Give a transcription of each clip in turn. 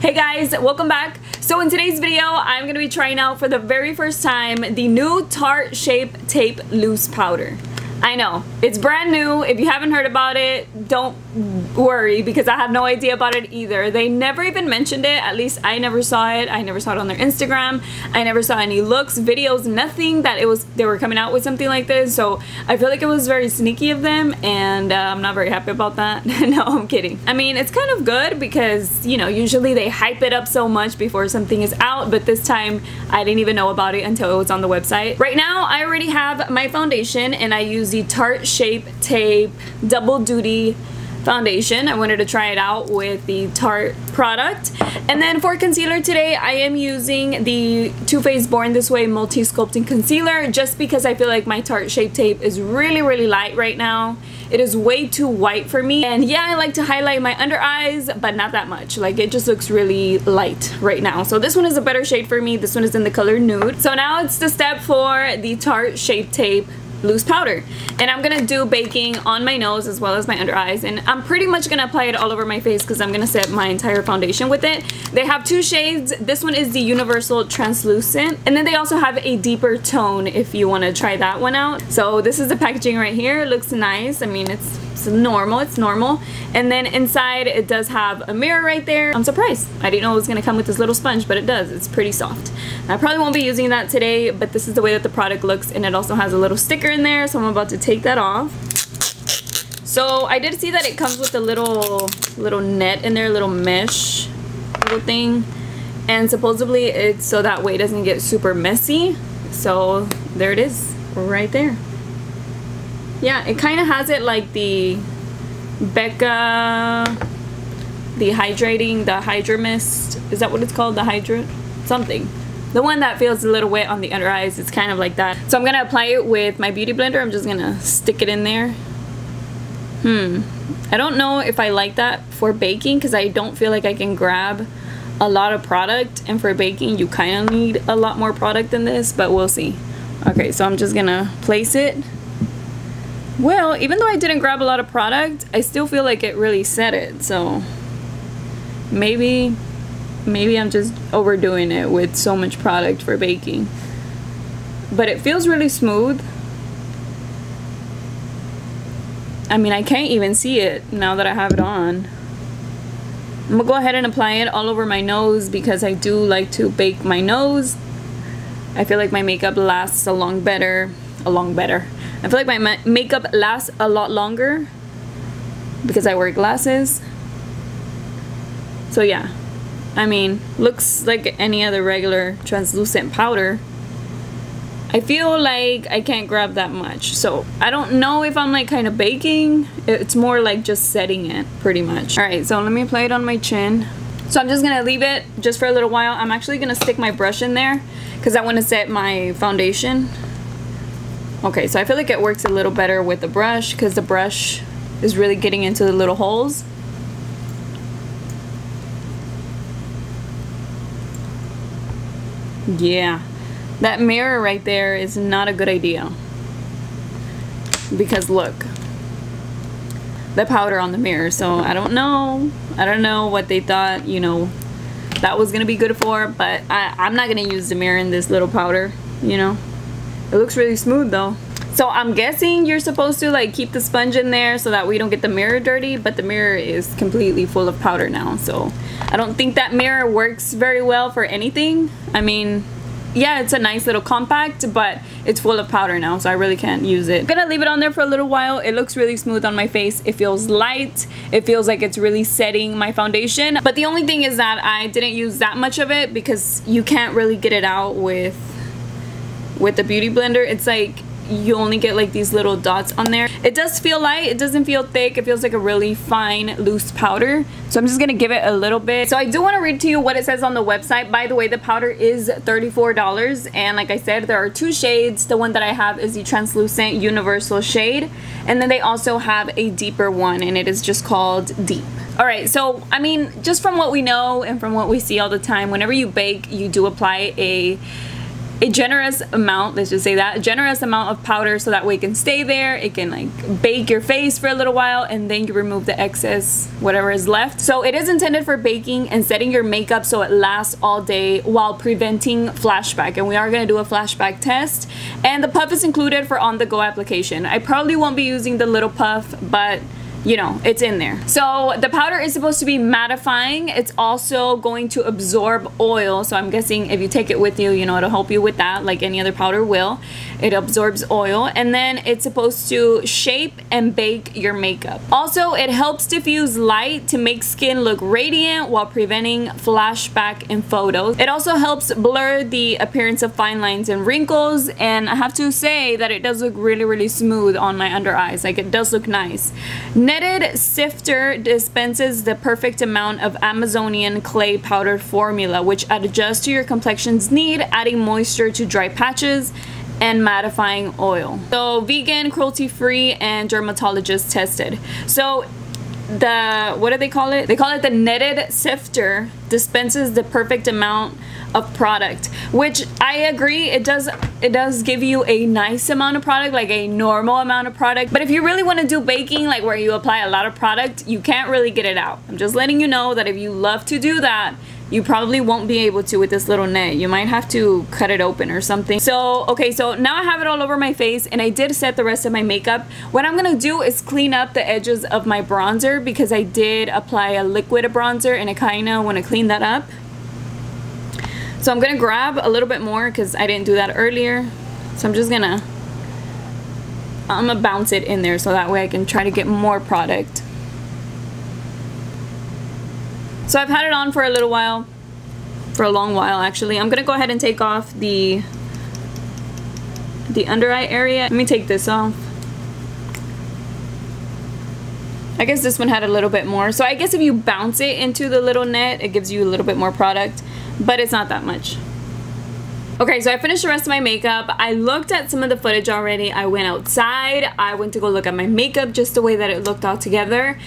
Hey guys, welcome back. So in today's video, I'm going to be trying out for the very first time the new Tarte Shape Tape Loose Powder. I know, it's brand new. If you haven't heard about it, don't worry because I have no idea about it either. They never even mentioned it, at least I never saw it. I never saw it on their Instagram. I never saw any looks, videos, nothing that they were coming out with something like this. So I feel like it was very sneaky of them and I'm not very happy about that. No, I'm kidding. I mean, it's kind of good because, you know, usually they hype it up so much before something is out, but this time I didn't even know about it until it was on the website. Right now, I already have my foundation and I use the Tarte Shape Tape Double Duty Foundation. I wanted to try it out with the Tarte product. And then for concealer today, I am using the Too Faced Born This Way Multi-Sculpting Concealer just because I feel like my Tarte Shape Tape is really, really light right now. It is way too white for me. And yeah, I like to highlight my under eyes, but not that much. Like, it just looks really light right now. So this one is a better shade for me. This one is in the color Nude. So now it's the step for the Tarte Shape Tape Loose Powder, and I'm gonna do baking on my nose as well as my under eyes, and I'm pretty much gonna apply it all over my face because I'm gonna set my entire foundation with it. They have two shades. This one is the Universal Translucent, and then they also have a deeper tone if you want to try that one out. So this is the packaging right here. It looks nice. I mean, it's normal, it's normal. And then inside it does have a mirror right there. I'm surprised. I didn't know it was gonna come with this little sponge, but it does. It's pretty soft. I probably won't be using that today, but this is the way that the product looks, and it also has a little sticker in there, so I'm about to take that off. So I did see that it comes with a little net in there, little mesh, little thing, and supposedly it's so that way it doesn't get super messy. So there it is, right there. Yeah, it kind of has it like the Becca, the Hydramist, is that what it's called? The Hydra something. The one that feels a little wet on the under eyes, it's kind of like that. So I'm going to apply it with my beauty blender. I'm just going to stick it in there. I don't know if I like that for baking because I don't feel like I can grab a lot of product. And for baking, you kind of need a lot more product than this, but we'll see. Okay, so I'm just going to place it. Well, even though I didn't grab a lot of product, I still feel like it really set it. So maybe I'm just overdoing it with so much product for baking. But it feels really smooth. I mean, I can't even see it now that I have it on. I'm gonna go ahead and apply it all over my nose because I do like to bake my nose. I feel like my makeup lasts I feel like my makeup lasts a lot longer because I wear glasses. So yeah, I mean, looks like any other regular translucent powder. I feel like I can't grab that much, so I don't know if I'm like kind of baking. It's more like just setting it pretty much. All right, so let me apply it on my chin. So I'm just gonna leave it just for a little while. I'm actually gonna stick my brush in there because I want to set my foundation. Okay, so I feel like it works a little better with the brush because the brush is really getting into the little holes. Yeah, that mirror right there is not a good idea because look, the powder on the mirror. So I don't know what they thought, you know, that was gonna be good for, but I'm not gonna use the mirror in this little powder, you know. It looks really smooth though. So I'm guessing you're supposed to like keep the sponge in there so that we don't get the mirror dirty, but the mirror is completely full of powder now. So I don't think that mirror works very well for anything. I mean, yeah, it's a nice little compact, but it's full of powder now, so I really can't use it. I'm gonna leave it on there for a little while. It looks really smooth on my face. It feels light. It feels like it's really setting my foundation. But the only thing is that I didn't use that much of it because you can't really get it out with the beauty blender. It's like you only get like these little dots on there. It does feel light. It doesn't feel thick. It feels like a really fine loose powder. So I'm just gonna give it a little bit. So I do want to read to you what it says on the website. By the way, the powder is $34, and like I said, there are two shades. The one that I have is the translucent universal shade, and then they also have a deeper one, and it is just called Deep. Alright, so I mean, just from what we know and from what we see all the time, whenever you bake, you do apply a a generous amount, let's just say that, a generous amount of powder so that way it can stay there, it can like bake your face for a little while, and then you remove the excess, whatever is left. So it is intended for baking and setting your makeup so it lasts all day while preventing flashback, and we are going to do a flashback test. And the puff is included for on-the-go application. I probably won't be using the little puff, but you know, it's in there. So the powder is supposed to be mattifying. It's also going to absorb oil, so I'm guessing if you take it with you, you know, it'll help you with that, like any other powder will. It absorbs oil, and then it's supposed to shape and bake your makeup. Also, it helps diffuse light to make skin look radiant while preventing flashback in photos. It also helps blur the appearance of fine lines and wrinkles, and I have to say that it does look really, really smooth on my under eyes. Like, it does look nice. Netted sifter dispenses the perfect amount of Amazonian clay powder formula, which adjusts to your complexion's need, adding moisture to dry patches and mattifying oil. So vegan, cruelty-free, and dermatologist tested. So the, what do they call it? They call it the netted sifter dispenses the perfect amount of product, which I agree, it does give you a nice amount of product, like a normal amount of product. But if you really want to do baking, like where you apply a lot of product, you can't really get it out. I'm just letting you know that if you love to do that, you probably won't be able to with this little net. You might have to cut it open or something. So, okay, so now I have it all over my face, and I did set the rest of my makeup. What I'm gonna do is clean up the edges of my bronzer, because I did apply a liquid bronzer and I kinda wanna clean that up. So I'm gonna grab a little bit more because I didn't do that earlier. So I'm gonna bounce it in there so that way I can try to get more product. So I've had it on for a little while, for a long while actually. I'm gonna go ahead and take off the under eye area. Let me take this off. I guess this one had a little bit more. So I guess if you bounce it into the little net, it gives you a little bit more product, but it's not that much. Okay, so I finished the rest of my makeup. I looked at some of the footage already. I went outside. I went to go look at my makeup, just the way that it looked all together.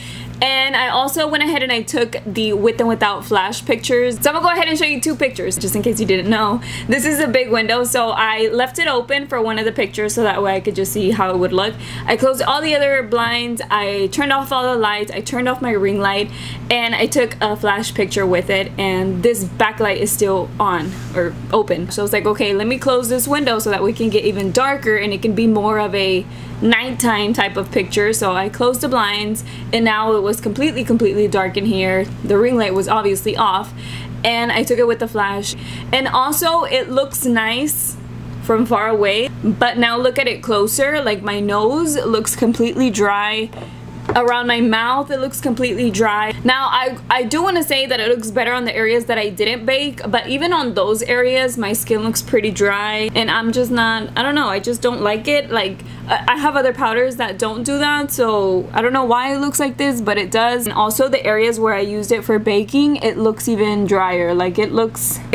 And I also went ahead and I took the with and without flash pictures. So I'm gonna go ahead and show you two pictures, just in case you didn't know. This is a big window, so I left it open for one of the pictures so that way I could just see how it would look. I closed all the other blinds, I turned off all the lights, I turned off my ring light, and I took a flash picture with it, and this backlight is still on, or open. So I was like, okay, let me close this window so that we can get even darker and it can be more of a nighttime type of picture. So I closed the blinds, and now it was completely dark in here. The ring light was obviously off, and I took it with the flash. And also, it looks nice from far away, but now look at it closer. Like, my nose looks completely dry. Around my mouth, it looks completely dry. Now, I do want to say that it looks better on the areas that I didn't bake, but even on those areas, my skin looks pretty dry, and I'm just not, I don't know, I just don't like it. Like, I have other powders that don't do that, so I don't know why it looks like this, but it does. And also, the areas where I used it for baking, it looks even drier. Like, it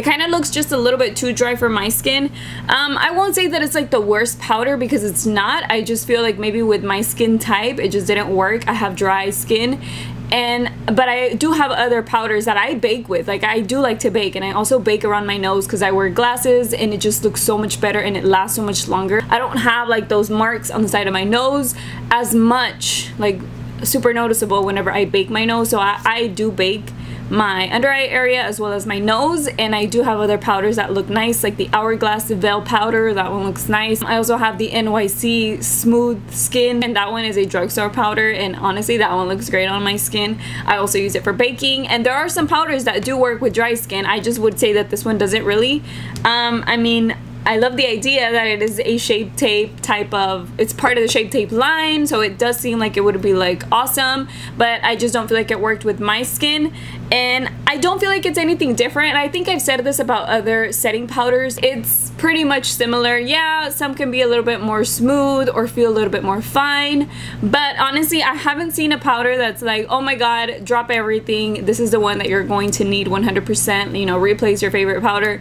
kind of looks just a little bit too dry for my skin. I won't say that it's like the worst powder, because it's not. I just feel like maybe with my skin type, it just didn't work. I have dry skin, but I do have other powders that I bake with. Like, I do like to bake, and I also bake around my nose because I wear glasses, and it just looks so much better and it lasts so much longer. I don't have like those marks on the side of my nose as much, like super noticeable whenever I bake my nose. So I do bake my under eye area as well as my nose, and I do have other powders that look nice, like the Hourglass Veil Powder. That one looks nice. I also have the NYC Smooth Skin, and that one is a drugstore powder, and honestly, that one looks great on my skin. I also use it for baking, and there are some powders that do work with dry skin. I just would say that this one doesn't really. I mean, I love the idea that it is a Shape Tape type of, it's part of the Shape Tape line, so it does seem like it would be like awesome, but I just don't feel like it worked with my skin, and I don't feel like it's anything different. I think I've said this about other setting powders. It's pretty much similar. Yeah, some can be a little bit more smooth or feel a little bit more fine, but honestly, I haven't seen a powder that's like, oh my god, drop everything, this is the one that you're going to need 100%, you know, replace your favorite powder.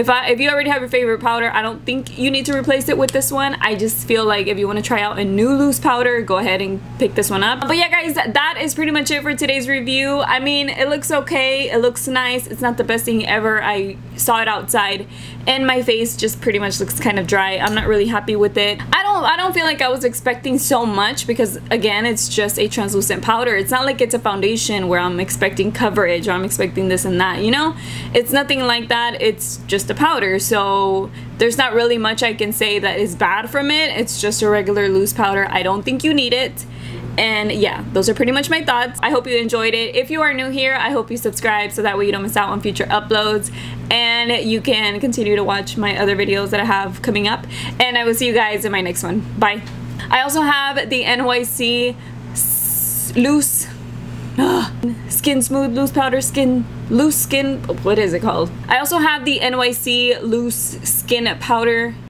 If you already have your favorite powder, I don't think you need to replace it with this one. I just feel like if you want to try out a new loose powder, go ahead and pick this one up. But yeah guys, that is pretty much it for today's review. I mean, it looks okay, it looks nice. It's not the best thing ever. I saw it outside and my face just pretty much looks kind of dry. I'm not really happy with it. I don't feel like I was expecting so much because again, it's just a translucent powder. It's not like it's a foundation where I'm expecting coverage or I'm expecting this and that, you know? It's nothing like that. It's just a powder, so there's not really much I can say that is bad from it. It's just a regular loose powder. I don't think you need it. And yeah, those are pretty much my thoughts. I hope you enjoyed it. If you are new here, I hope you subscribe so that way you don't miss out on future uploads. And you can continue to watch my other videos that I have coming up. And I will see you guys in my next one. Bye. I also have the NYC Loose Skin Smooth Loose Powder Skin Loose Skin. What is it called? I also have the NYC Loose Skin Powder.